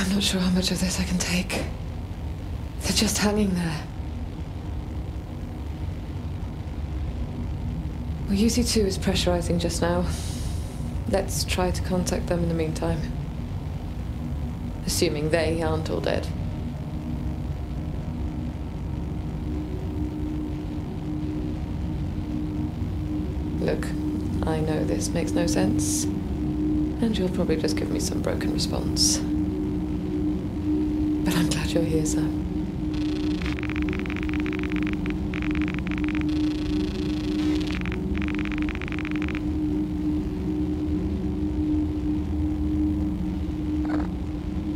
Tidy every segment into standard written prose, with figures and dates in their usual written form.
I'm not sure how much of this I can take. They're just hanging there. Well, UC2 is pressurizing just now. Let's try to contact them in the meantime. Assuming they aren't all dead. Look, I know this makes no sense, and you'll probably just give me some broken response. But I'm glad you're here, sir.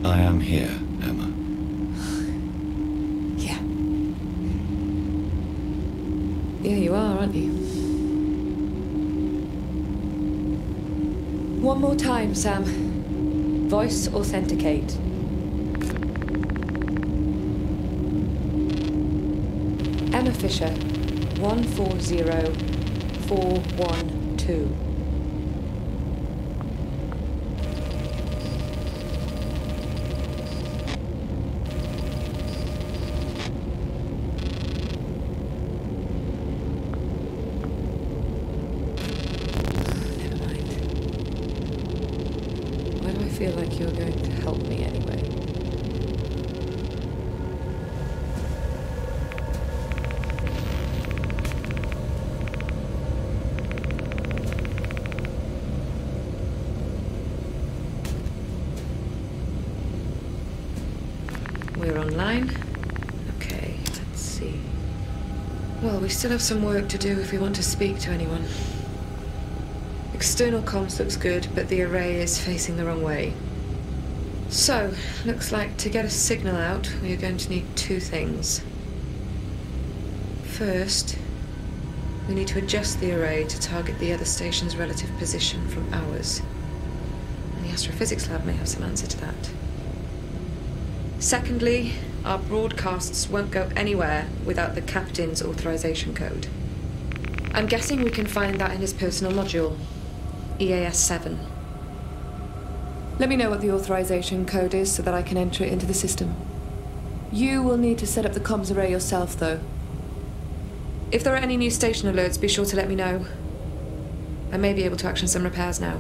I am here, Emma. Yeah. Yeah, you are, aren't you? One more time, Sam. Voice authenticate. Emma Fisher, 140412. I feel like you're going to help me anyway. We're online. Okay, let's see. Well, we still have some work to do if we want to speak to anyone. External comms looks good, but the array is facing the wrong way. So, looks like to get a signal out, we are going to need two things. First, we need to adjust the array to target the other station's relative position from ours. And the astrophysics lab may have some answer to that. Secondly, our broadcasts won't go anywhere without the captain's authorization code. I'm guessing we can find that in his personal module. EAS7. Let me know what the authorization code is so that I can enter it into the system. You will need to set up the comms array yourself, though. If there are any new station alerts, be sure to let me know. I may be able to action some repairs now.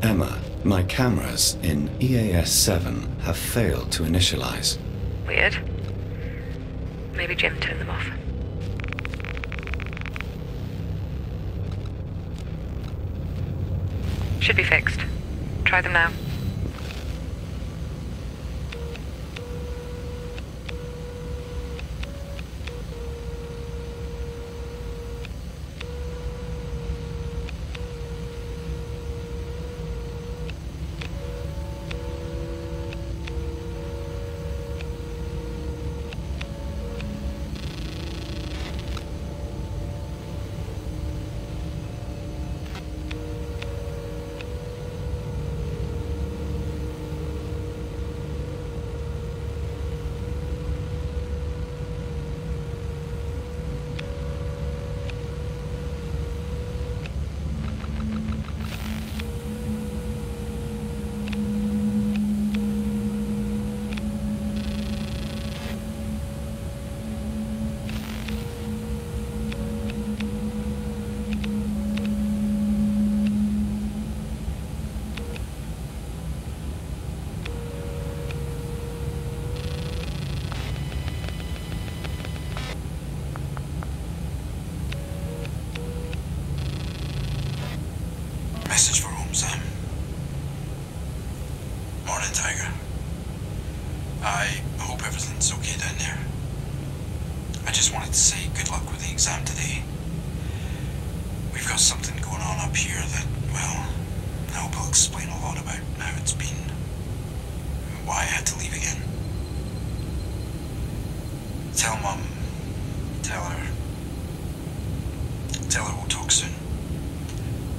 Emma. My cameras in EAS7 have failed to initialize. Weird. Maybe Jim turned them off. Should be fixed. Try them now. Message for home, Sam. Morning, Tiger. I hope everything's okay down there. I just wanted to say good luck with the exam today. We've got something going on up here that, well, I hope I'll explain a lot about how it's been and why I had to leave again. Tell Mum. Tell her we'll talk soon.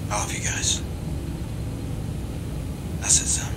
I love you guys. That's it, Sam.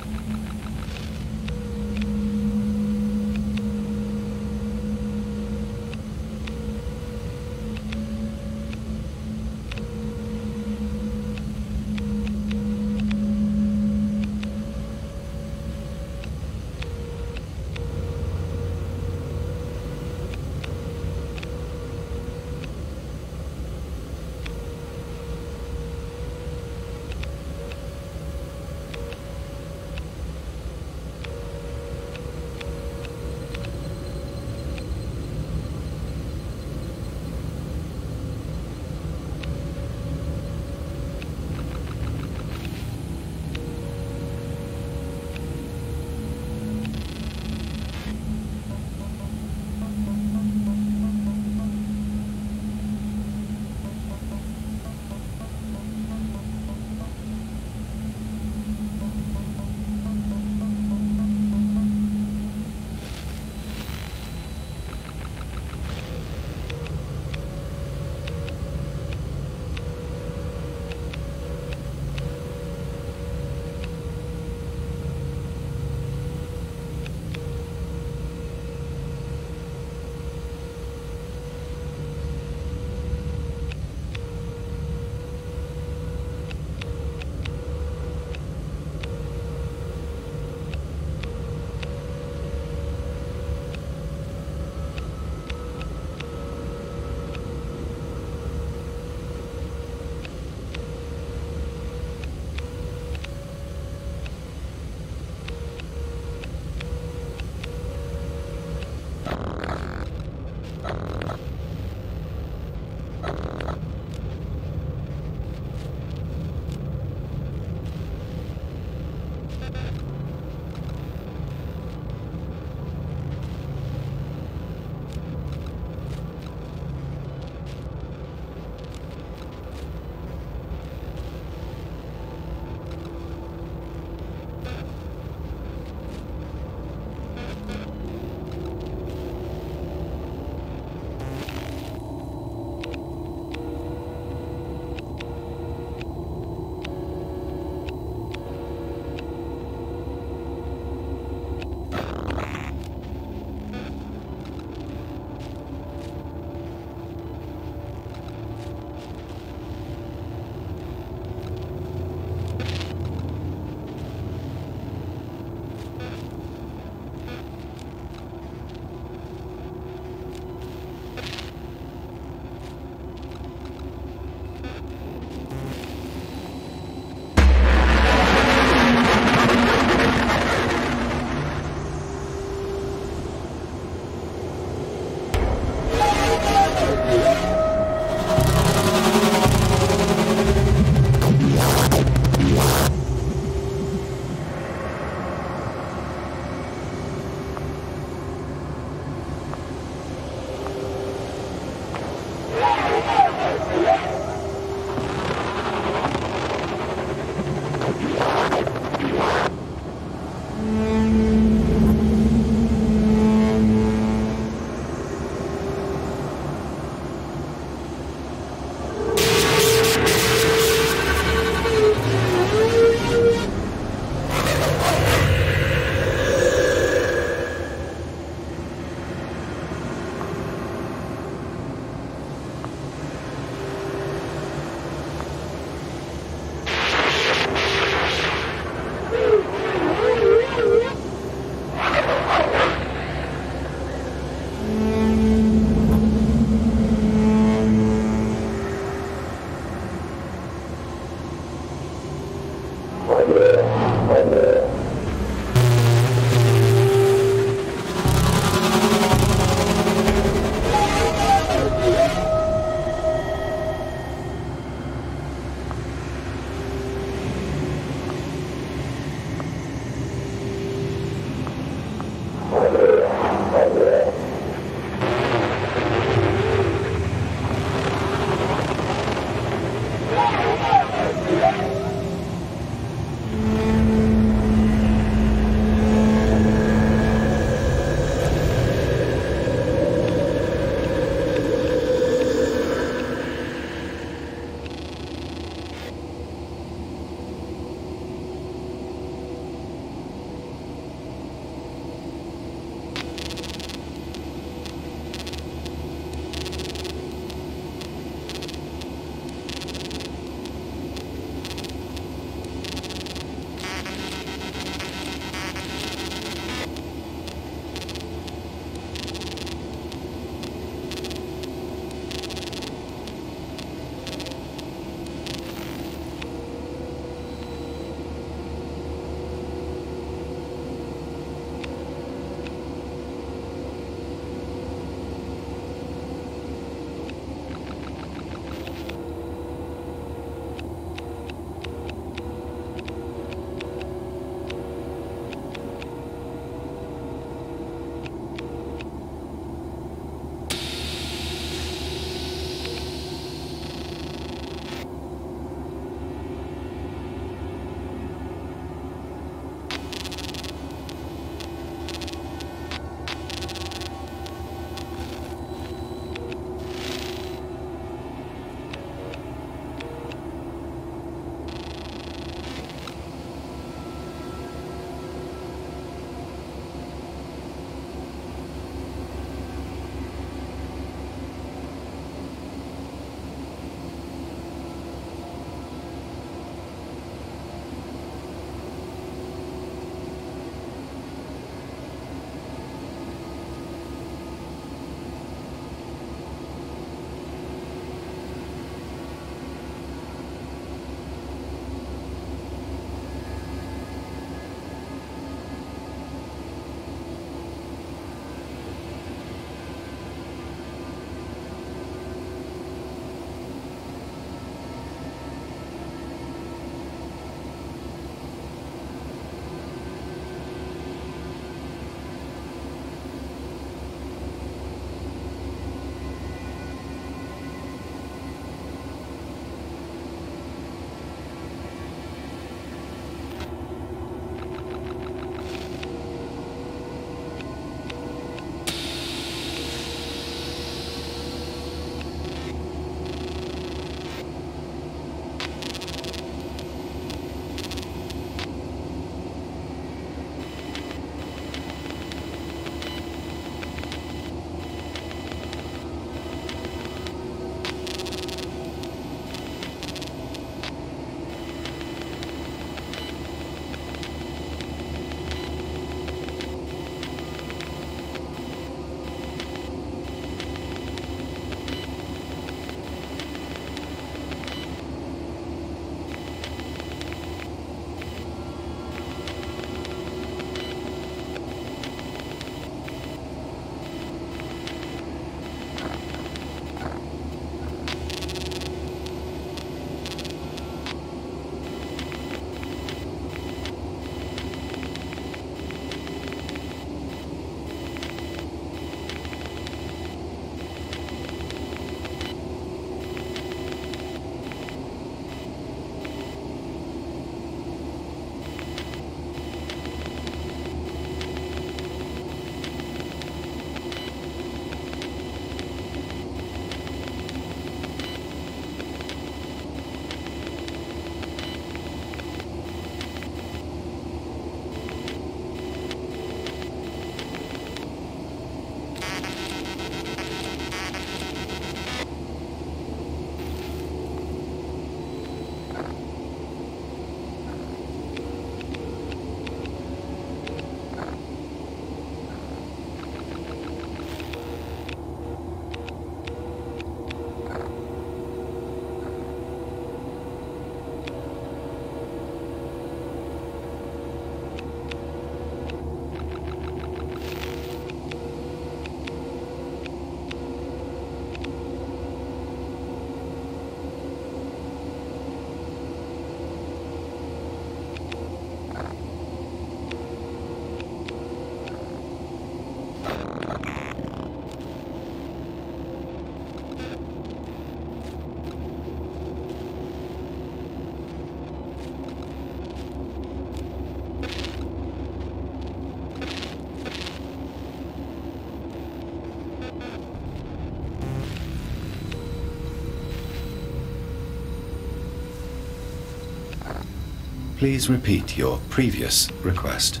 Please repeat your previous request.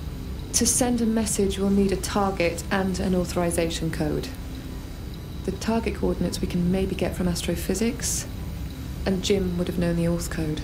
To send a message, we'll need a target and an authorization code. The target coordinates we can maybe get from astrophysics, and Jim would have known the auth code.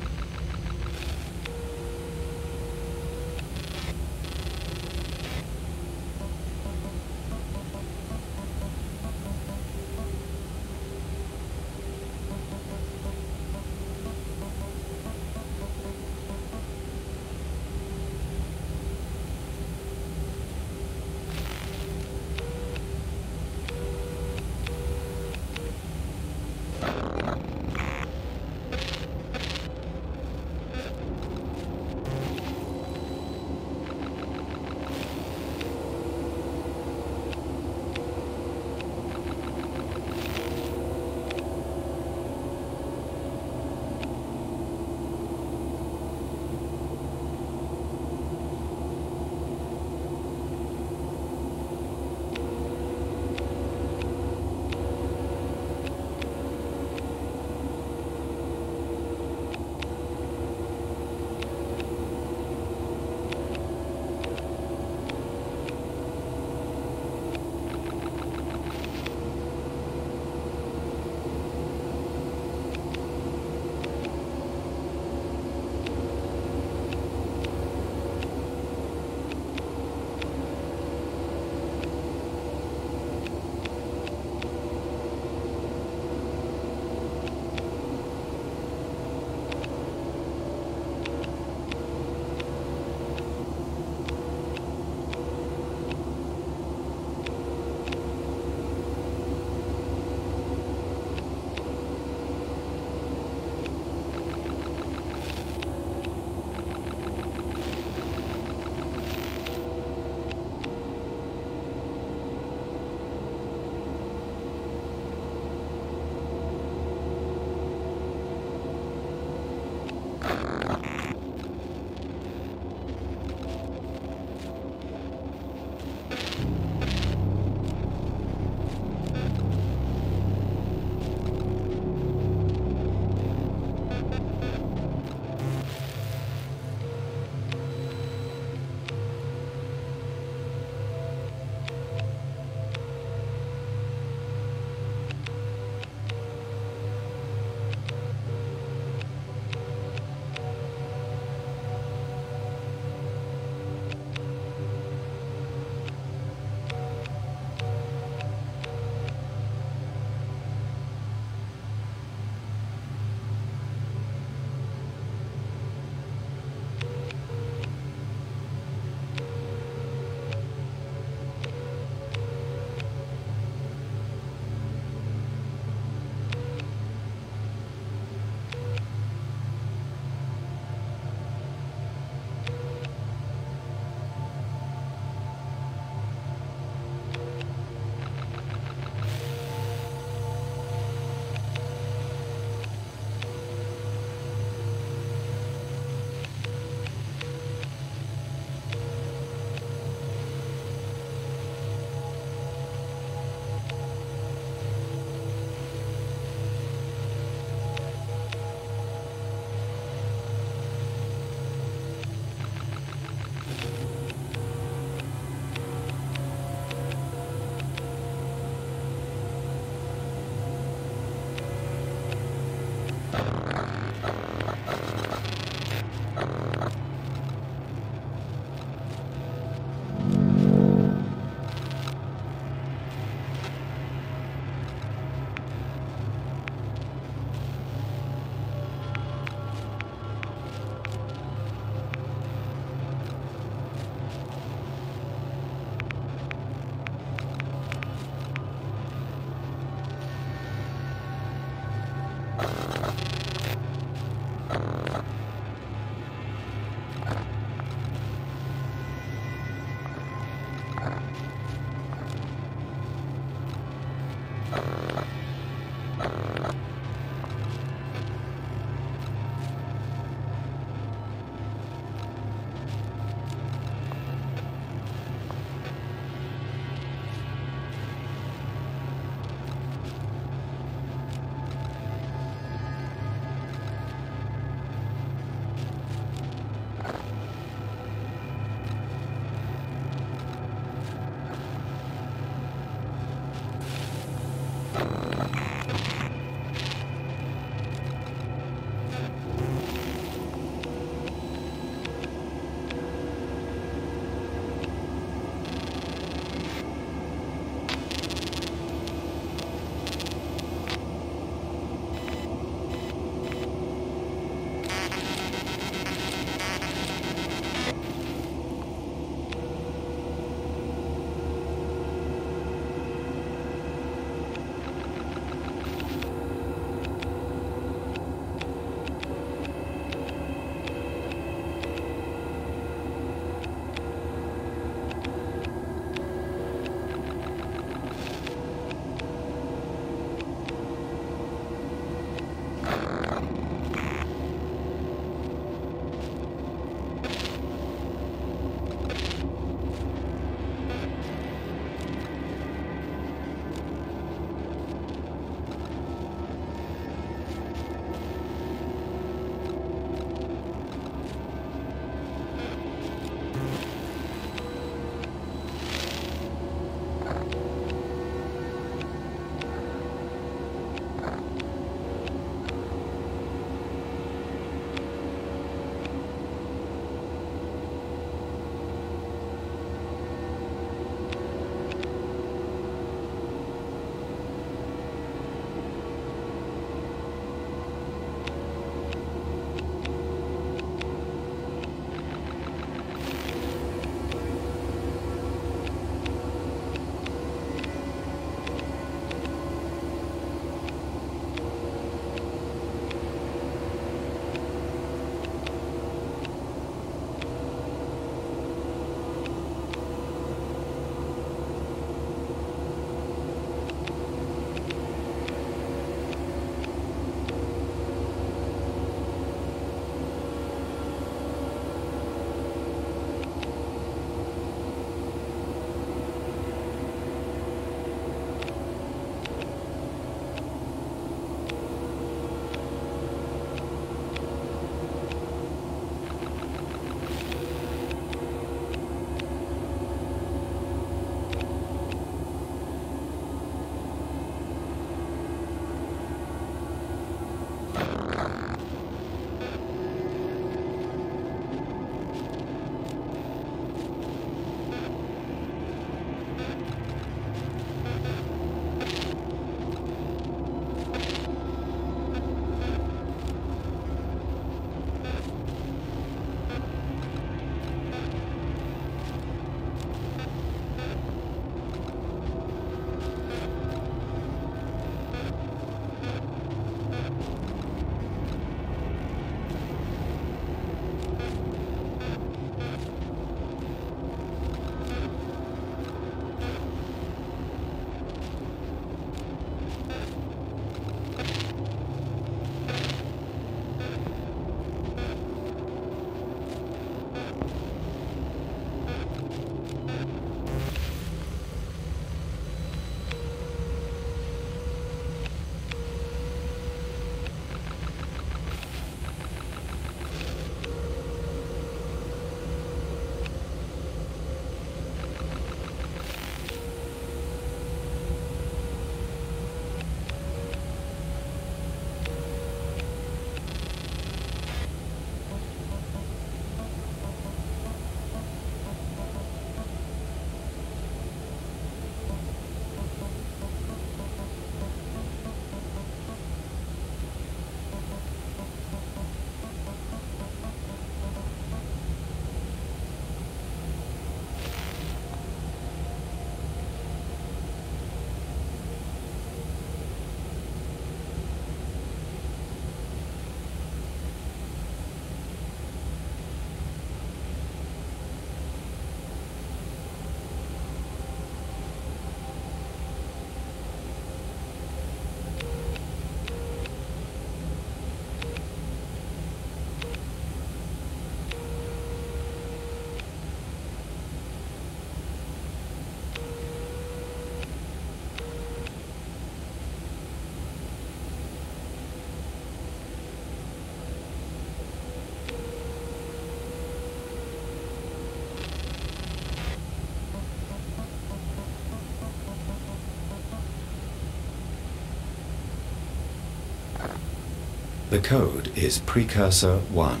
The code is Precursor 1.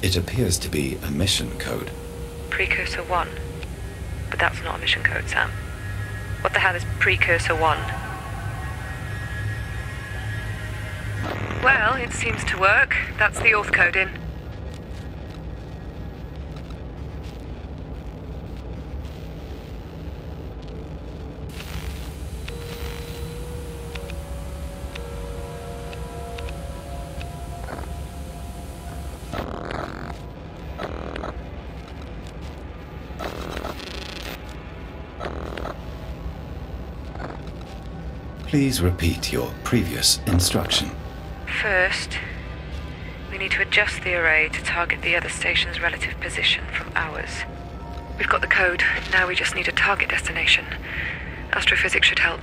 It appears to be a mission code. Precursor 1? But that's not a mission code, Sam. What the hell is Precursor 1? Well, it seems to work. That's the auth code in. Please repeat your previous instruction. First, we need to adjust the array to target the other station's relative position from ours. We've got the code, now we just need a target destination. Astrophysics should help.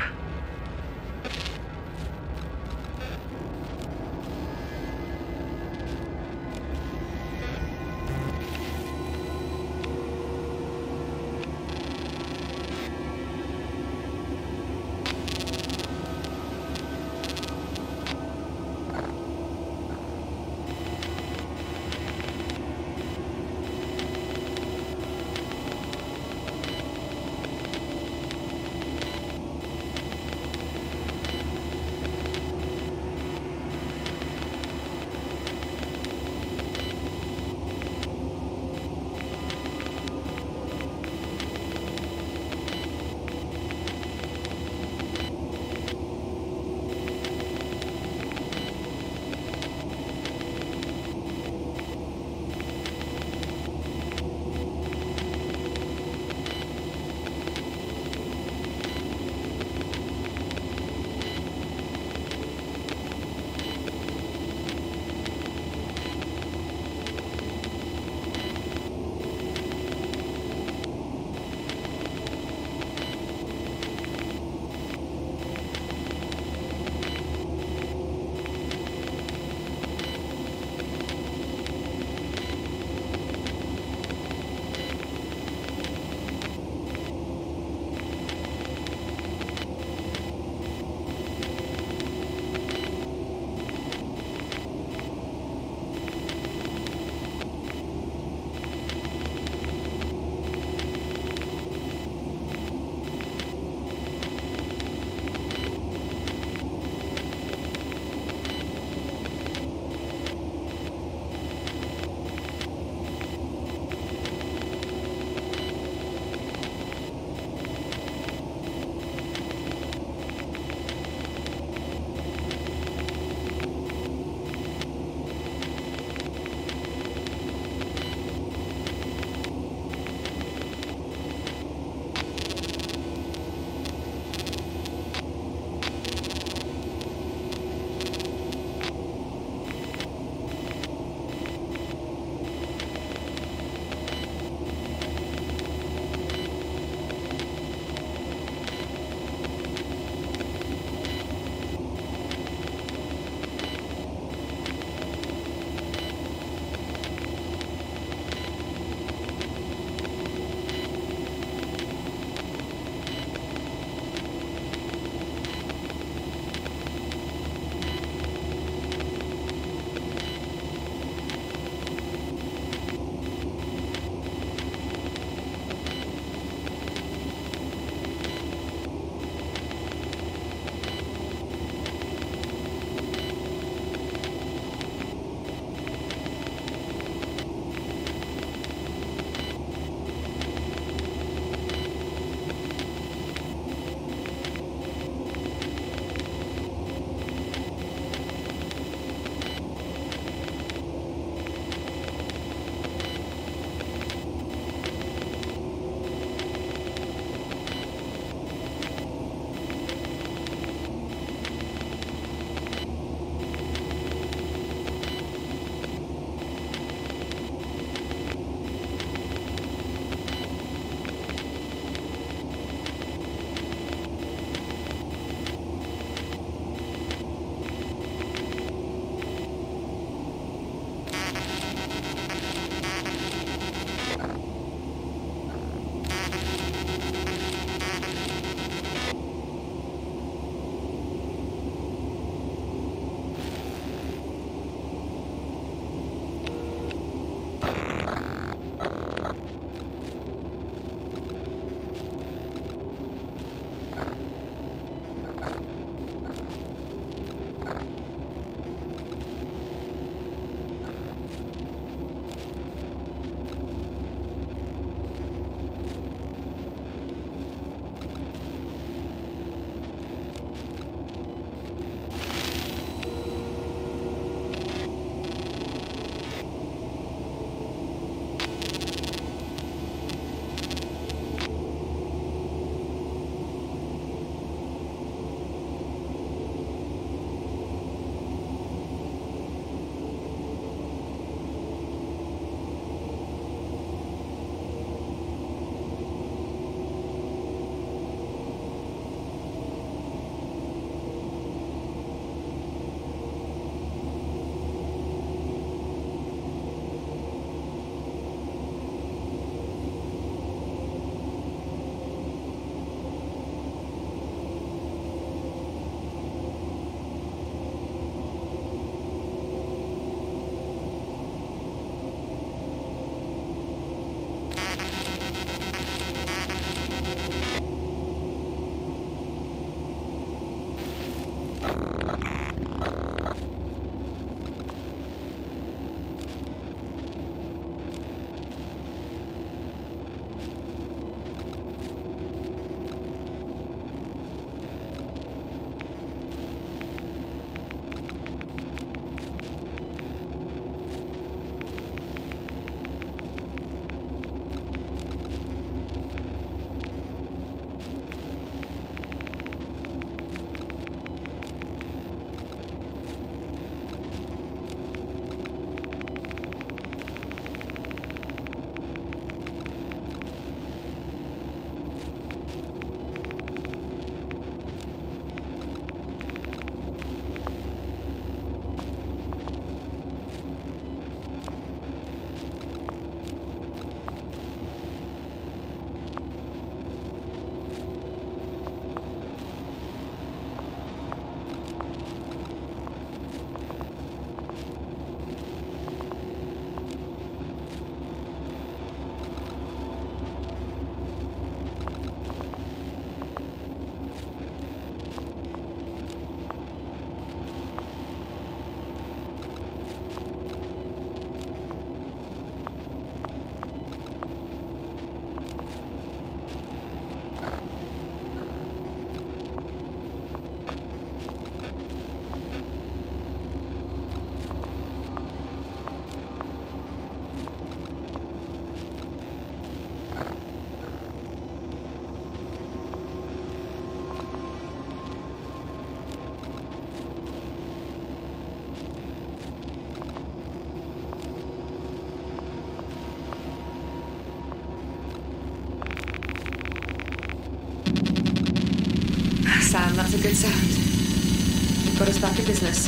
good sound. It got us back to business.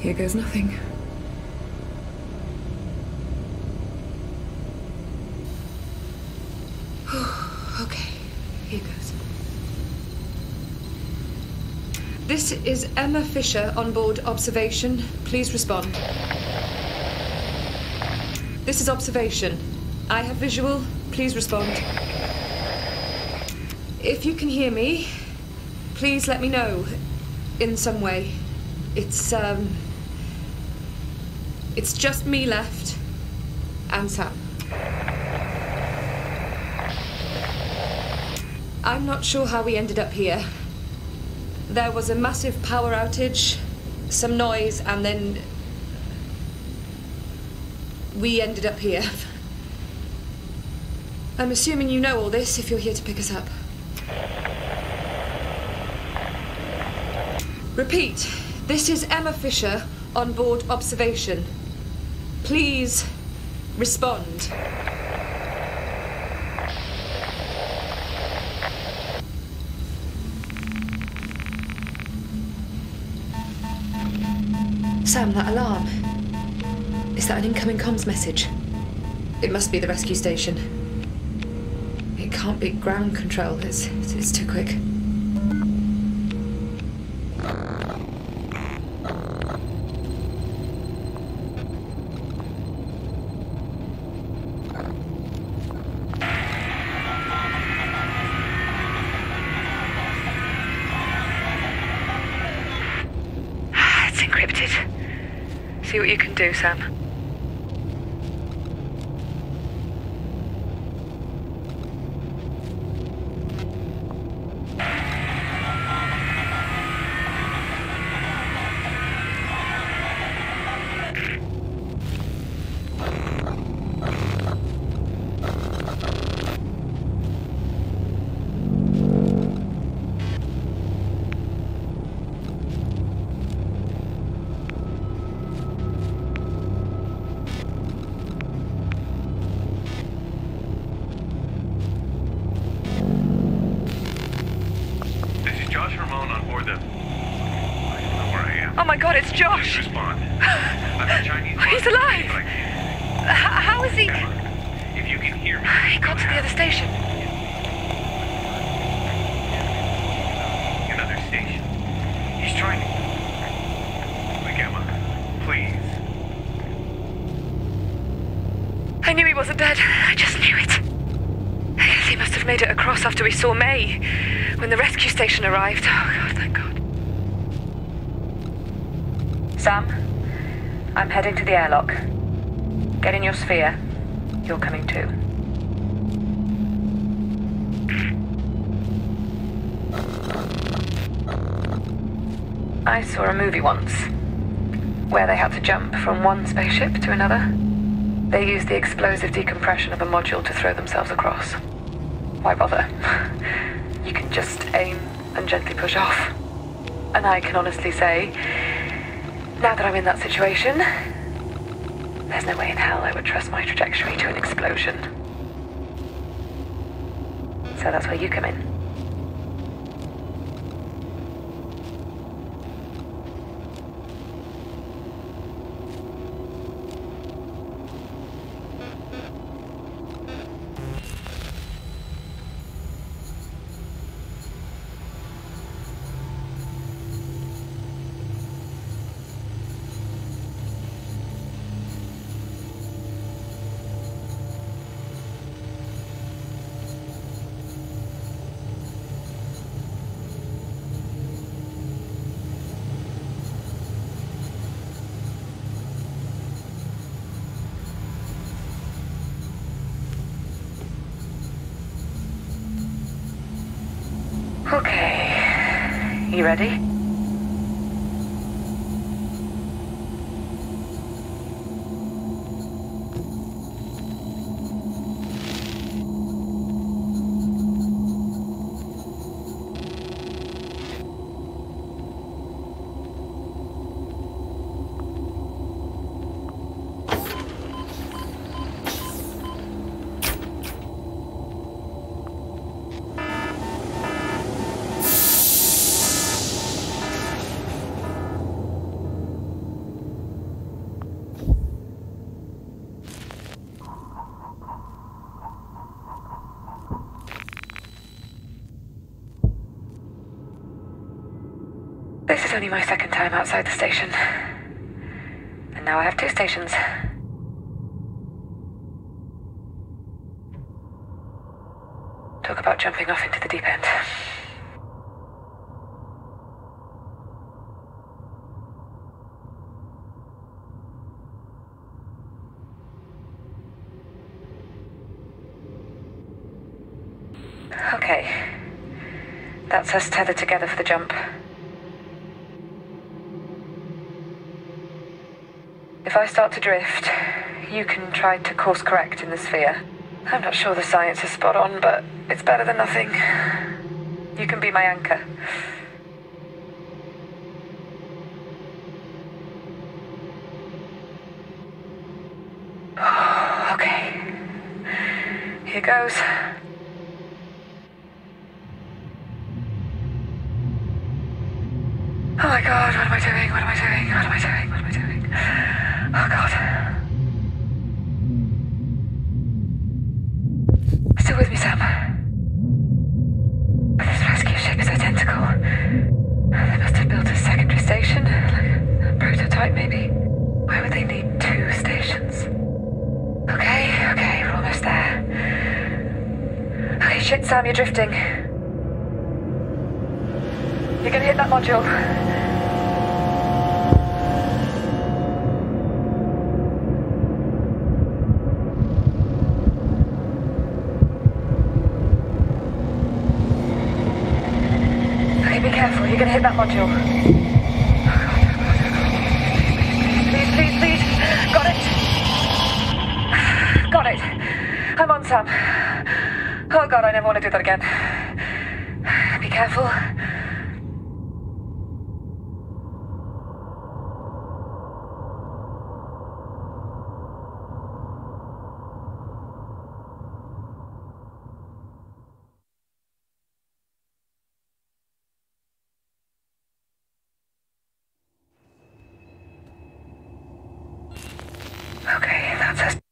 Here goes nothing. Okay, here goes. This is Emma Fisher on board Observation. Please respond. This is Observation. I have visual. Please respond. If you can hear me, please let me know in some way. It's just me left and Sam. I'm not sure how we ended up here. There was a massive power outage, some noise, and then we ended up here. I'm assuming you know all this if you're here to pick us up. Repeat, this is Emma Fisher on board Observation. Please respond. Sam, that alarm. Is that an incoming comms message? It must be the rescue station. It can't be ground control, it's too quick. It's encrypted. See what you can do, Sam. Oh my God, it's Josh! Please respond. I'm a Chinese. He's alive! How is he? Emma, if you can hear me. He got to the other station. Another station. He's trying to. Like, Emma, please. I knew he wasn't dead. I just knew it. I guess he must have made it across after we saw May when the rescue station arrived. Oh God, thank God. Sam, I'm heading to the airlock. Get in your sphere. You're coming too. I saw a movie once, where they had to jump from one spaceship to another. They used the explosive decompression of a module to throw themselves across. Why bother? You can just aim and gently push off. And I can honestly say, now that I'm in that situation, there's no way in hell I would trust my trajectory to an explosion. So that's where you come in. Okay, you ready? This is only my second time outside the station. And now I have two stations. Talk about jumping off into the deep end. Okay. That's us tethered together for the jump. If I start to drift, you can try to course correct in the sphere. I'm not sure the science is spot on, but it's better than nothing. You can be my anchor. Okay. Here goes. Oh my God, what am I doing? What am I doing? What am I doing? What am I doing? Oh God. Still with me, Sam? This rescue ship is identical. They must have built a secondary station, like a prototype maybe. Why would they need two stations? Okay, okay, we're almost there. Okay, shit, Sam, you're drifting. You're gonna hit that module. You're gonna hit that module. Please, please, please. Got it. Got it. I'm on, Sam. Oh God, I never want to do that again. Be careful. Okay, that's it.